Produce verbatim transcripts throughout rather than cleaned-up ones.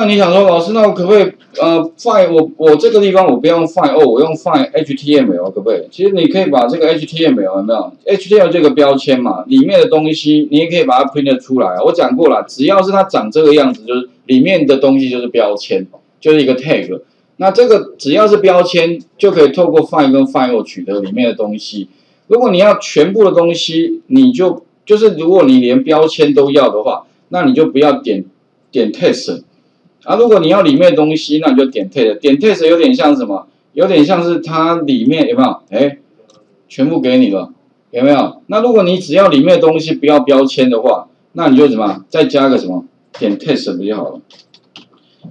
那你想说，老师，那我可不可以呃 find 我我这个地方我不用 find 哦，我用 find H T M L 可不可以？其实你可以把这个 H T M L 有没有 H T M L 这个标签嘛，里面的东西你也可以把它 print 出来。我讲过了，只要是它长这个样子，就是里面的东西就是标签，就是一个 tag。那这个只要是标签，就可以透过 find 跟 find 取得里面的东西。如果你要全部的东西，你就就是如果你连标签都要的话，那你就不要点点 test。 啊，如果你要里面的东西，那你就点 test。 点 test 有点像什么？有点像是它里面有没有？哎，全部给你了，有没有？那如果你只要里面的东西不要标签的话，那你就什么？再加个什么？点 test 不就好了？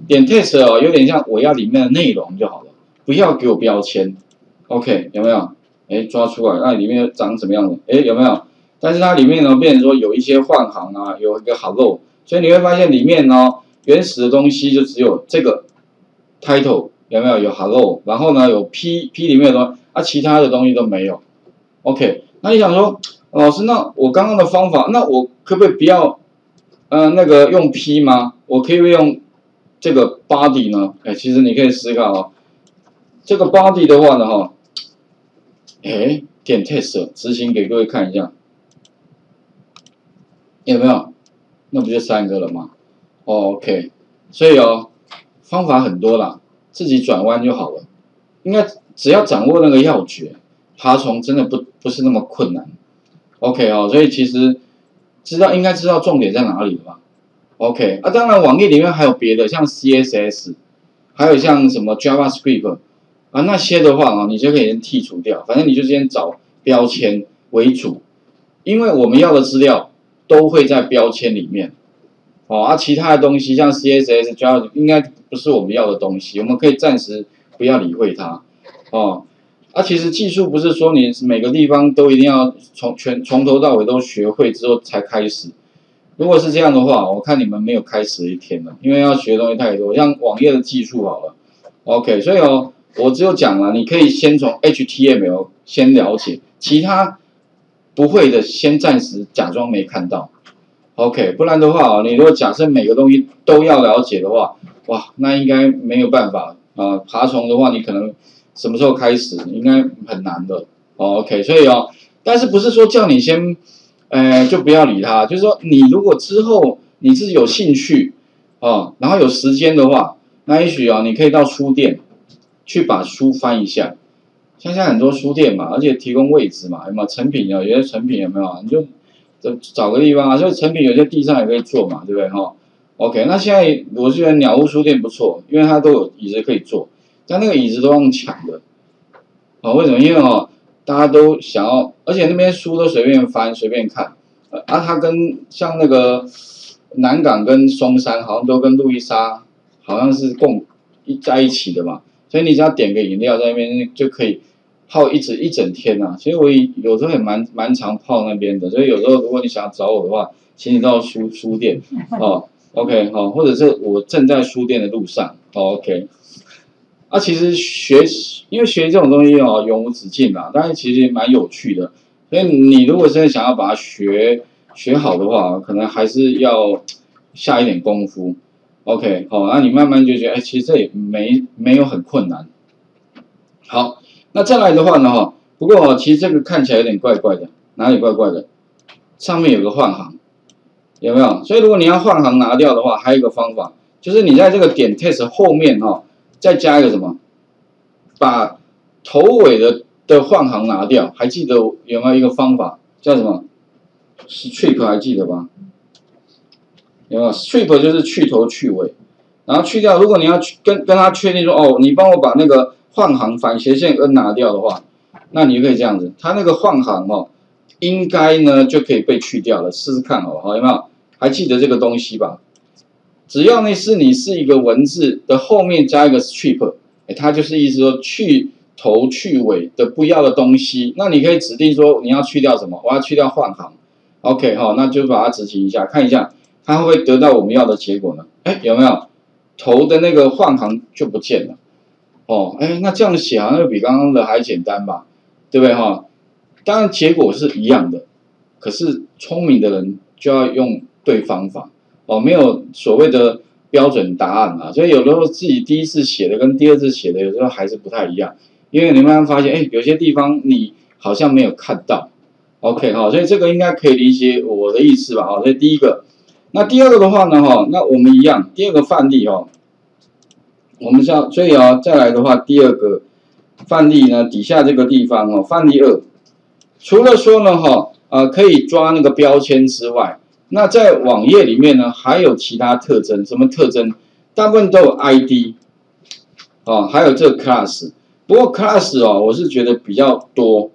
点 test 哦，有点像我要里面的内容就好了，不要给我标签。OK， 有没有？哎，抓出来，那里面长什么样子？哎，有没有？但是它里面呢，变成说有一些换行啊，有一个 hello， 所以你会发现里面呢。 原始的东西就只有这个 title 有没有有 hello， 然后呢有 p p 里面的东西啊，其他的东西都没有。OK， 那你想说老师，那我刚刚的方法，那我可不可以不要呃那个用 p 吗？我可以用这个 body 呢？哎，其实你可以思考哦，这个 body 的话呢哈，哎点 test 执行给各位看一下，有没有？那不就三个了吗？ OK， 所以哦，方法很多啦，自己转弯就好了。应该只要掌握那个要诀，爬虫真的不不是那么困难。OK 哦，所以其实知道应该知道重点在哪里了吧 ？OK 啊，当然网页里面还有别的，像 C S S， 还有像什么 JavaScript 啊那些的话啊，你就可以先剔除掉。反正你就先找标签为主，因为我们要的资料都会在标签里面。 哦，啊，其他的东西像 C S S、Java 应该不是我们要的东西，我们可以暂时不要理会它。哦，啊，其实技术不是说你每个地方都一定要从全从头到尾都学会之后才开始。如果是这样的话，我看你们没有开始的一天了，因为要学的东西太多，像网页的技术好了。OK， 所以哦，我只有讲了，你可以先从 H T M L 先了解，其他不会的先暂时假装没看到。 OK， 不然的话你如果假设每个东西都要了解的话，哇，那应该没有办法啊、呃。爬虫的话，你可能什么时候开始，应该很难的。哦、OK， 所以哦，但是不是说叫你先，呃，就不要理它，就是说你如果之后你自己有兴趣啊、哦，然后有时间的话，那也许啊、哦，你可以到书店去把书翻一下。像现在很多书店嘛，而且提供位置嘛，有没有成品啊？有些成品有没有啊？你就。 就找个地方啊，所以成品有些地上也可以坐嘛，对不对哈、哦、？OK， 那现在我觉得鸟屋书店不错，因为它都有椅子可以坐，但那个椅子都用抢的，哦，为什么？因为哦，大家都想要，而且那边书都随便翻随便看，呃、啊，它跟像那个南港跟松山好像都跟路易莎好像是共一在一起的嘛，所以你只要点个饮料在那边就可以。 泡一直一整天呐、啊，其实我有时候也蛮蛮常泡那边的，所以有时候如果你想要找我的话，请你到书书店哦 ，OK 好、哦，或者是我正在书店的路上、哦、，OK。啊，其实学因为学这种东西哦，永无止境啦，但是其实蛮有趣的，所以你如果真的想要把它学学好的话，可能还是要下一点功夫 ，OK 好、哦，那你慢慢就觉得，哎，其实这也没没有很困难，好。 那再来的话呢，哈，不过其实这个看起来有点怪怪的，哪里怪怪的？上面有个换行，有没有？所以如果你要换行拿掉的话，还有一个方法，就是你在这个点 test 后面哈，再加一个什么，把头尾的的换行拿掉。还记得有没有一个方法叫什么 strip？ 还记得吧？有没有 strip 就是去头去尾，然后去掉。如果你要去跟跟他确定说，哦，你帮我把那个。 换行反斜线 n 拿掉的话，那你就可以这样子，它那个换行哦，应该呢就可以被去掉了，试试看哦，好有没有？还记得这个东西吧？只要那是你是一个文字的后面加一个 strip， 哎，它就是意思说去头去尾的不要的东西，那你可以指定说你要去掉什么，我要去掉换行 ，OK 哈、哦，那就把它执行一下，看一下它会不会得到我们要的结果呢？哎，有没有？头的那个换行就不见了。 哦，哎，那这样写好像比刚刚的还简单吧，对不对哈？当然结果是一样的，可是聪明的人就要用对方法哦，没有所谓的标准答案啊，所以有时候自己第一次写的跟第二次写的有时候还是不太一样，因为你慢慢发现，哎，有些地方你好像没有看到 ，OK 哈，所以这个应该可以理解我的意思吧？哈，所以第一个，那第二个的话呢，哈，那我们一样，第二个范例哈，我们像所以啊，再来的话，第二个范例呢，底下这个地方哦，范例二，除了说呢，哈，呃，可以抓那个标签之外。 那在网页里面呢，还有其他特征，什么特征？大部分都有 I D， 哦，还有这个 class。不过 class 哦，我是觉得比较多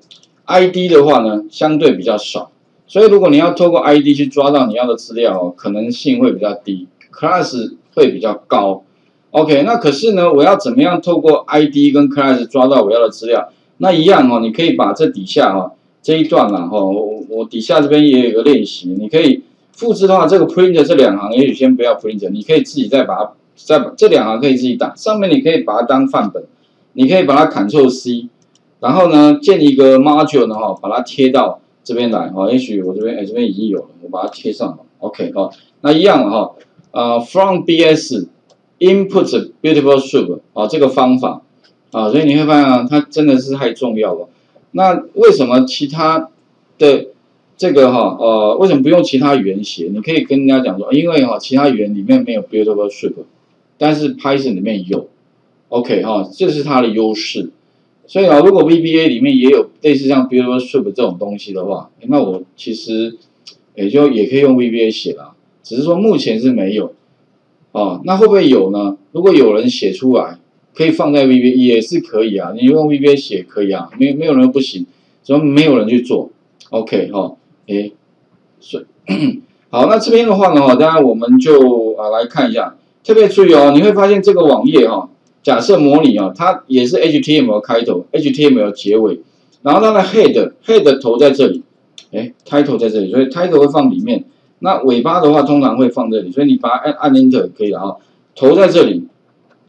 ，I D 的话呢，相对比较少。所以如果你要透过 I D 去抓到你要的资料哦，可能性会比较低 ，class 会比较高。OK， 那可是呢，我要怎么样透过 I D 跟 class 抓到我要的资料？那一样哦，你可以把这底下哦这一段啦、啊、哦，我我底下这边也有个练习，你可以。 复制的话，这个 print 这两行也许先不要 print， 你可以自己再把它再把这两行可以自己打，上面你可以把它当范本，你可以把它 Ctrl C， 然后呢建一个 module 呢哈，把它贴到这边来哈，也许我这边哎这边已经有了，我把它贴上了 ，OK 哈，那一样哈，呃 from bs input beautiful soup 啊这个方法啊，所以你会发现啊，它真的是太重要了。那为什么其他的？ 这个哈呃为什么不用其他语言写？你可以跟人家讲说，因为哈其他语言里面没有 beautiful soup， 但是 Python 里面有 ，OK 哈，这是它的优势。所以啊，如果 V B A 里面也有类似像 beautiful soup 这种东西的话，那我其实也就也可以用 V B A 写啦，只是说目前是没有。哦，那会不会有呢？如果有人写出来，可以放在 V B A 也是可以啊，你用 V B A 写可以啊，没有没有人不行，怎么没有人去做 ？OK 哈。 哎，是好，那这边的话呢，哈，当然我们就啊来看一下，特别注意哦，你会发现这个网页哈、哦，假设模拟啊、哦，它也是 H T M L 开头 ，H T M L 结尾，然后它的 head head 头在这里，哎 ，title 在这里，所以 title 会放里面，那尾巴的话通常会放这里，所以你把它按按 enter 可以了啊、哦，头在这里，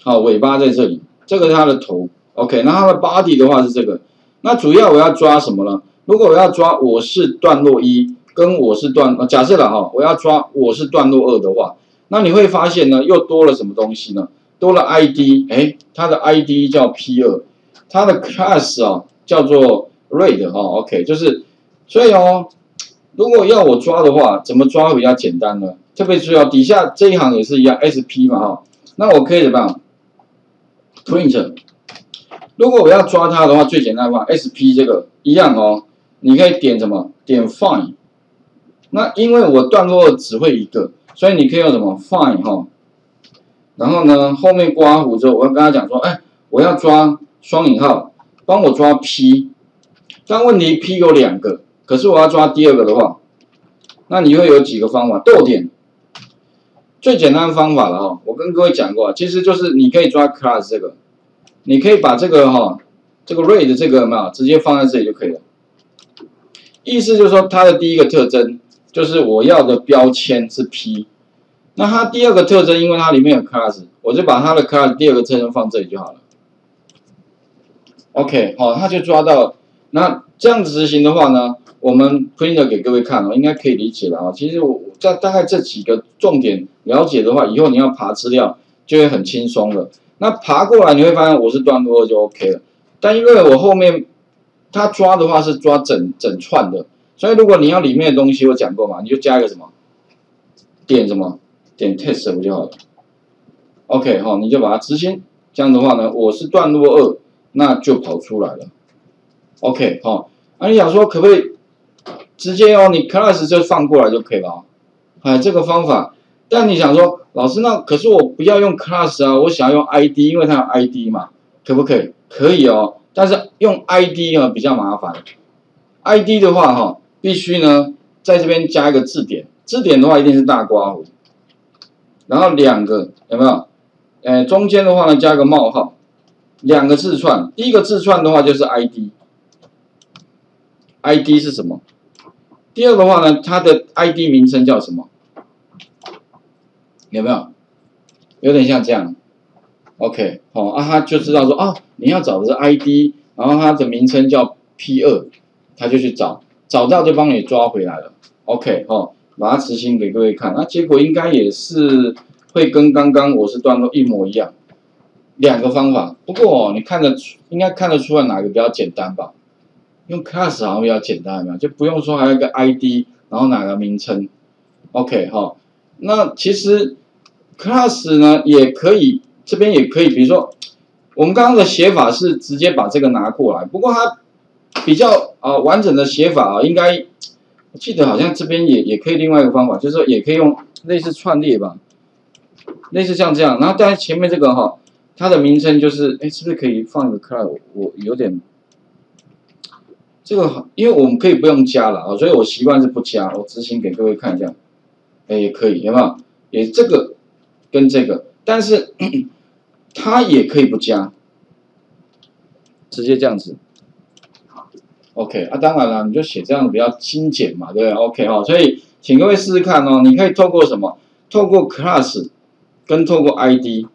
好、哦，尾巴在这里，这个是它的头 ，OK， 那它的 body 的话是这个，那主要我要抓什么呢？ 如果我要抓我是段落一跟我是段，假设了哈，我要抓我是段落二的话，那你会发现呢，又多了什么东西呢？多了 I D， 哎，它的 I D 叫 P 二， 它的 class 啊叫做 red 哈 ，OK， 就是所以哦，如果要我抓的话，怎么抓会比较简单呢？特别注意哦，底下这一行也是一样 S P 嘛哈，那我可以怎么样 ？print， 如果我要抓它的话，最简单嘛 S P 这个一样哦。 你可以点什么？点 find。那因为我段落只会一个，所以你可以用什么 find 哈。然后呢，后面刮胡之后，我要跟他讲说，哎，我要抓双引号，帮我抓 P。但问题 P 有两个，可是我要抓第二个的话，那你会有几个方法？逗点，最简单的方法了哈。我跟各位讲过，其实就是你可以抓 class 这个，你可以把这个哈，这个 red 这个嘛，直接放在这里就可以了。 意思就是说，它的第一个特征就是我要的标签是 P， 那它第二个特征，因为它里面有 class， 我就把它的 class 第二个特征放这里就好了。OK， 好、哦，它就抓到了。那这样子执行的话呢，我们 print 给各位看哦，应该可以理解了啊、哦。其实我在大概这几个重点了解的话，以后你要爬资料就会很轻松了。那爬过来你会发现我是段落就 OK 了，但因为我后面。 它抓的话是抓整整串的，所以如果你要里面的东西，我讲过嘛，你就加一个什么，点什么，点 test 不就好了 ？OK 哈、哦，你就把它执行，这样的话呢，我是段落二，那就跑出来了。OK 哈、哦，啊你想说可不可以直接哦，你 class 就放过来就可以了、哦，哎这个方法，但你想说老师那可是我不要用 class 啊，我想用 I D， 因为它有 I D 嘛，可不可以？可以哦。 但是用 I D 啊比较麻烦 ，I D 的话哈，必须呢在这边加一个字典，字典的话一定是大括弧，然后两个有没有？呃，中间的话呢加个冒号，两个字串，第一个字串的话就是 I D，I D 是什么？第二的话呢，它的 I D 名称叫什么？有没有？有点像这样。 OK， 好、哦、啊，他就知道说啊，你要找的是 I D， 然后它的名称叫 P 二， 他就去找，找到就帮你抓回来了。OK， 好、哦，把它执行给各位看，那、啊、结果应该也是会跟刚刚我是段落一模一样，两个方法。不过、哦、你看得出，应该看得出来哪个比较简单吧？用 class 好像比较简单，有没有？就不用说还有一个 I D， 然后哪个名称 ？OK 哈、哦。那其实 class 呢也可以，这边也可以，比如说我们刚刚的写法是直接把这个拿过来，不过它比较啊、呃、完整的写法啊，应该。 我记得好像这边也也可以另外一个方法，就是说也可以用类似串列吧，类似像这样。然后当然前面这个哈，它的名称就是，哎，是不是可以放一个 class？ 我我有点这个，因为我们可以不用加了啊，所以我习惯是不加。我执行给各位看一下，哎，也可以，有没有？也这个跟这个，但是咳咳它也可以不加，直接这样子。 OK 啊，当然了，你就写这样比较精简嘛，对不对 ？OK 哈、哦，所以请各位试试看哦，你可以透过什么？透过 class 跟透过 I D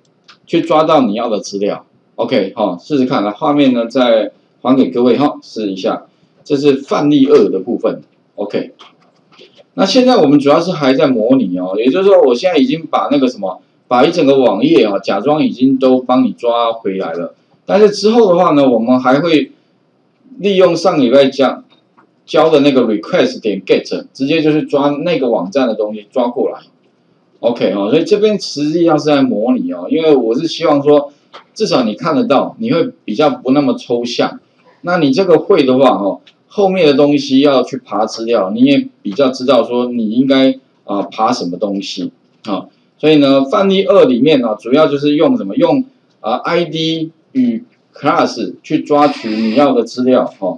去抓到你要的资料。OK 哈、哦，试试看。那画面呢，再还给各位哈、哦，试一下。这是范例二的部分。OK， 那现在我们主要是还在模拟哦，也就是说，我现在已经把那个什么，把一整个网页啊、哦，假装已经都帮你抓回来了。但是之后的话呢，我们还会。 利用上礼拜讲教的那个 request 点 get， 直接就是抓那个网站的东西抓过来 ，OK 哦，所以这边实际上是在模拟哦，因为我是希望说至少你看得到，你会比较不那么抽象。那你这个会的话哦，后面的东西要去爬资料，你也比较知道说你应该啊、呃、爬什么东西啊、哦。所以呢，范例二里面呢、哦，主要就是用什么用啊、呃、I D 与 class 去抓取你要的资料，哦，